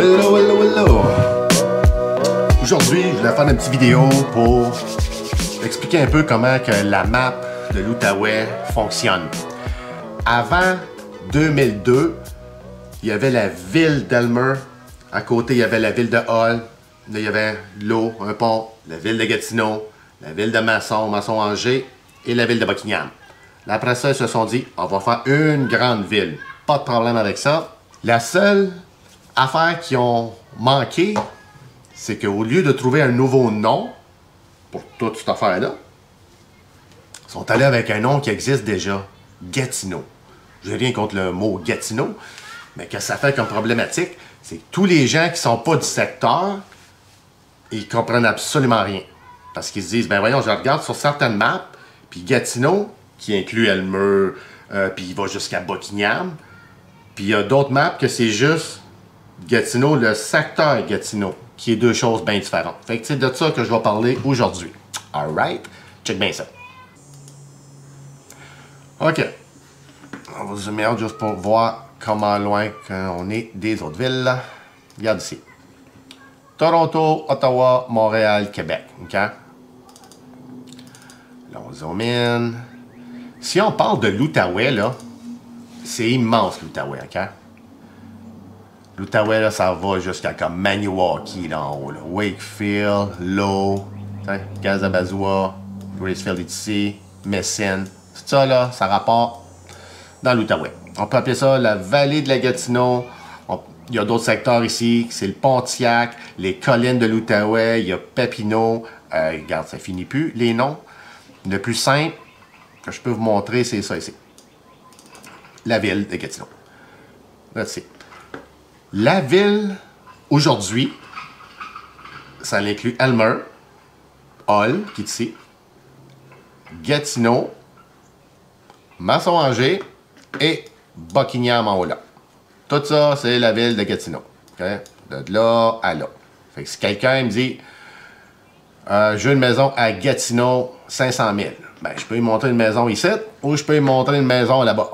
Hello, hello, hello! Aujourd'hui, je vais faire une petite vidéo pour expliquer un peu comment que la map de l'Outaouais fonctionne. Avant 2002, il y avait la ville d'Aylmer. À côté, il y avait la ville de Hull. Là, il y avait l'eau, un pont, la ville de Gatineau, la ville de Masson-Angers et la ville de Buckingham. Là, après ça, ils se sont dit, on va faire une grande ville. Pas de problème avec ça. La seule affaire qui ont manqué, c'est qu'au lieu de trouver un nouveau nom pour toute cette affaire-là, ils sont allés avec un nom qui existe déjà, Gatineau. J'ai rien contre le mot Gatineau, mais que ça fait comme problématique, c'est que tous les gens qui sont pas du secteur, ils comprennent absolument rien. Parce qu'ils se disent, ben voyons, je regarde sur certaines maps, puis Gatineau, qui inclut Aylmer, puis il va jusqu'à Buckingham, puis il y a d'autres maps que c'est juste Gatineau, le secteur Gatineau, qui est deux choses bien différentes. Fait que c'est de ça que je vais parler aujourd'hui. Alright? Check bien ça. OK. On va zoomer out juste pour voir comment loin qu'on est des autres villes. Regarde ici. Toronto, Ottawa, Montréal, Québec. OK? Là, on zoom in. Si on parle de l'Outaouais, là, c'est immense l'Outaouais, OK? L'Outaouais, là, ça va jusqu'à comme Maniwaki, là, en haut, là. Wakefield, Low, Kazabazua, Gracefield est ici, Messine. Tout ça, là, ça rapporte dans l'Outaouais. On peut appeler ça la vallée de la Gatineau. Il y a d'autres secteurs ici, c'est le Pontiac, les collines de l'Outaouais, il y a Papineau. Regarde, ça finit plus, les noms. Le plus simple que je peux vous montrer, c'est ça ici. La ville de Gatineau. That's it. La ville, aujourd'hui, ça inclut Aylmer, Hull, qui est ici, Gatineau, Masson-Angers et Buckingham en haut là. Tout ça, c'est la ville de Gatineau. Okay? De là à là. Fait que si quelqu'un me dit « J'ai une maison à Gatineau, 500 000 », ben, je peux lui montrer une maison ici ou je peux lui montrer une maison là-bas.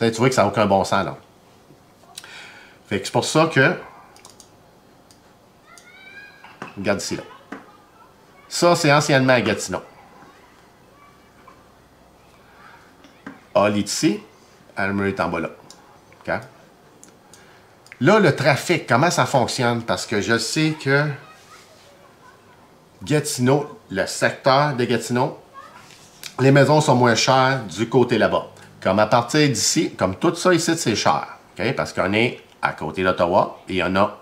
Tu vois que ça n'a aucun bon sens, là. Fait que c'est pour ça que... Regarde ici, là. Ça, c'est anciennement à Gatineau. Hull est ici. Aylmer est en bas, là. Okay? Là, le trafic, comment ça fonctionne? Parce que je sais que... Gatineau, le secteur de Gatineau, les maisons sont moins chères du côté là-bas. Comme à partir d'ici, comme tout ça ici, c'est cher. Okay? Parce qu'on est à côté d'Ottawa et il y en a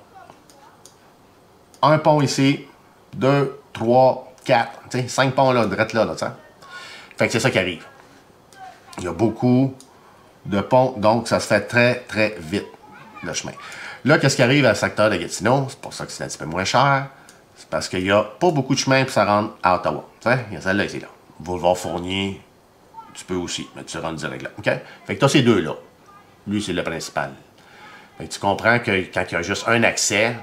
un pont ici, deux, trois, quatre, 5 ponts là, direct là, t'sais. Fait que c'est ça qui arrive. Il y a beaucoup de ponts, donc ça se fait très, très vite, le chemin. Là, qu'est-ce qui arrive à le secteur de Gatineau? C'est pour ça que c'est un petit peu moins cher. C'est parce qu'il n'y a pas beaucoup de chemin pour ça rentre à Ottawa. Il y a celle-là ici, là. Boulevard Fournier, tu peux aussi, mais tu rentres direct là. Okay? Fait que tu as ces deux-là. Lui, c'est le principal. Fait que tu comprends que quand il y a juste un accès,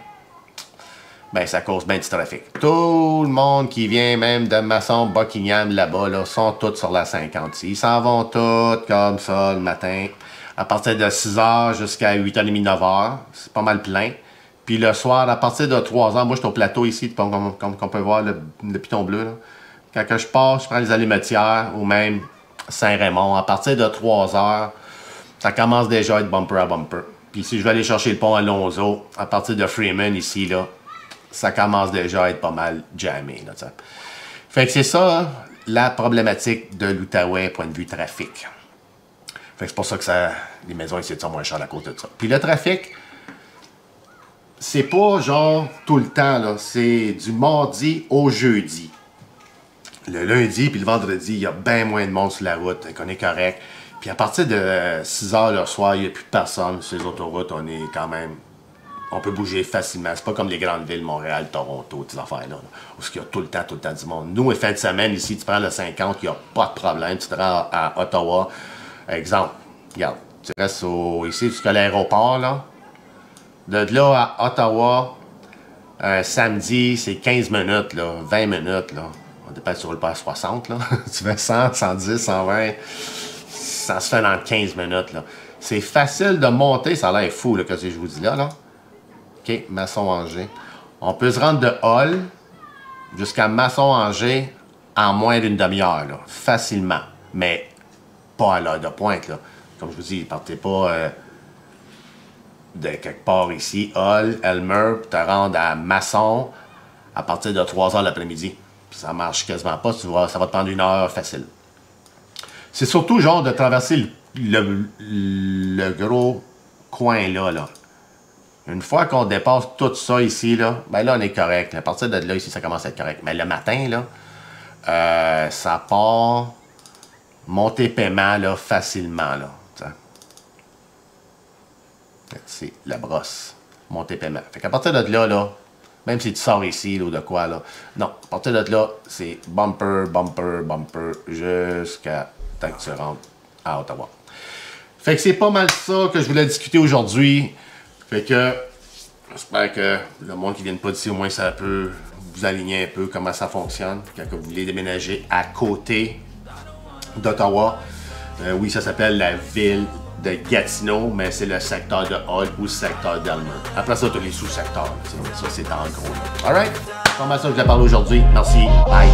ben ça cause bien du trafic. Tout le monde qui vient, même de Masson, Buckingham, là-bas, là, sont tous sur la 50. Ils s'en vont tous comme ça le matin. À partir de 6 h jusqu'à 8 h 30, 9 h. C'est pas mal plein. Puis le soir, à partir de 3 h, moi, je suis au plateau ici, comme on peut voir, le piton bleu, là. Quand que je pars, je prends les allumetières ou même Saint-Raymond. À partir de 3 h, ça commence déjà à être bumper à bumper. Puis si je vais aller chercher le pont Alonso, à partir de Freeman ici, là, ça commence déjà à être pas mal jammé, là, t'sais. Fait que c'est ça, hein, la problématique de l'Outaouais, point de vue trafic. Fait que c'est pour ça que ça, les maisons ici sont moins chères à cause de ça. Puis le trafic, c'est pas genre tout le temps, là. C'est du mardi au jeudi. Le lundi puis le vendredi, il y a bien moins de monde sur la route, qu'on est correct. Puis à partir de 6 h le soir, il n'y a plus personne sur les autoroutes. On est quand même... On peut bouger facilement. C'est pas comme les grandes villes, Montréal, Toronto, ces affaires-là, où il y a tout le temps du monde. Nous, fin de semaine, ici, tu prends le 50, il n'y a pas de problème. Tu te rends à Ottawa. Exemple, regarde, tu restes ici jusqu'à l'aéroport, là. De là à Ottawa, un samedi, c'est 15 minutes, là, 20 minutes, là. On dépasse sur le pas à 60, là. Tu fais 100, 110, 120... Ça se fait dans 15 minutes, là. C'est facile de monter, ça a l'air fou, là, que je vous dis là, là. OK, Masson-Angers. On peut se rendre de Hull jusqu'à Masson-Angers en moins d'une demi-heure, là, facilement. Mais pas à l'heure de pointe, là. Comme je vous dis, partez pas de quelque part ici, Hull, Aylmer, puis te rendre à Masson à partir de 3 h l'après-midi. Ça marche quasiment pas, tu vois, ça va te prendre 1 heure facile. C'est surtout genre de traverser le gros coin là, là. Une fois qu'on dépasse tout ça ici, là, ben là on est correct. À partir de là, ici, ça commence à être correct. Mais le matin, là, ça part monter paiement là, facilement. Là, c'est la brosse. Monter paiement. Fait qu'à partir de là, là, même si tu sors ici là, ou de quoi, là. Non, à partir de là, c'est bumper, bumper, bumper, jusqu'à tant que tu rentres à Ottawa. Fait que c'est pas mal ça que je voulais discuter aujourd'hui. Fait que j'espère que le monde qui vient pas d'ici, au moins ça peut vous aligner un peu comment ça fonctionne. Quand vous voulez déménager à côté d'Ottawa, oui, ça s'appelle la ville de Gatineau, mais c'est le secteur de Hull ou le secteur d'Aylmer. Après ça, tu as les sous-secteurs. Ça, c'est en gros. Alright? C'est pas mal ça que je vais parler aujourd'hui. Merci. Bye.